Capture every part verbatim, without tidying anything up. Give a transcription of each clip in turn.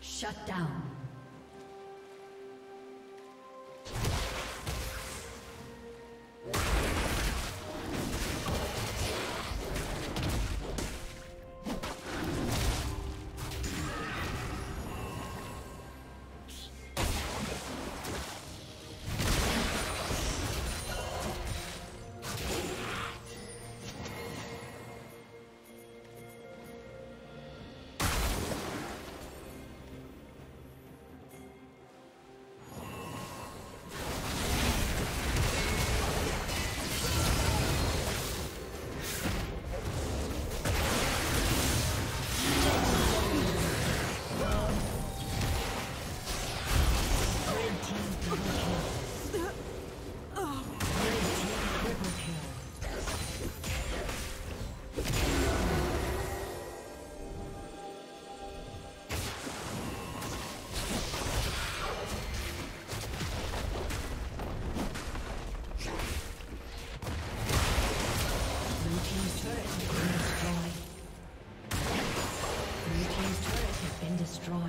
Shut down. Blue team's turret has been destroyed. destroyed.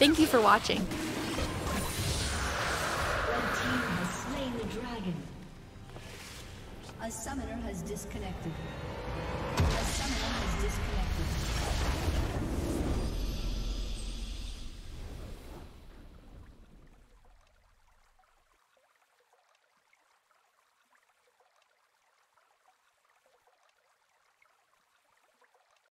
Thank you for watching. Red team has slain the dragon. A summoner has disconnected. A summoner has disconnected.